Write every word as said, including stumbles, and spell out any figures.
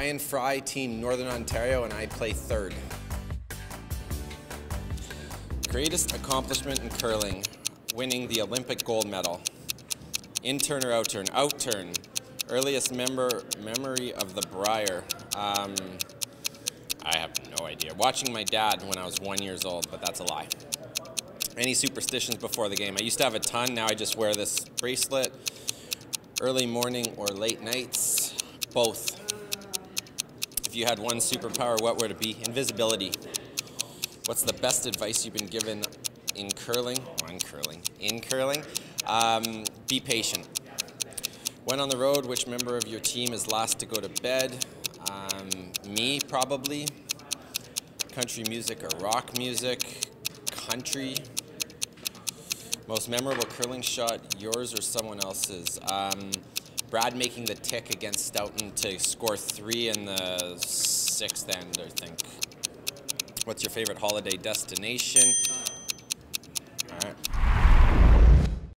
Ryan Fry, Team Northern Ontario, and I play third. Greatest accomplishment in curling, winning the Olympic gold medal. In-turn or out-turn? Out-turn. Earliest member, memory of the Briar. Um, I have no idea. Watching my dad when I was one years old, but that's a lie. Any superstitions before the game? I used to have a ton, now I just wear this bracelet. Early morning or late nights? Both. If you had one superpower, what would it be? Invisibility. What's the best advice you've been given in curling? On curling. In curling? Um, be patient. When on the road, which member of your team is last to go to bed? Um, me, probably. Country music or rock music? Country. Most memorable curling shot, yours or someone else's? Um, Brad making the tick against Stoughton to score three in the sixth end, I think. What's your favorite holiday destination?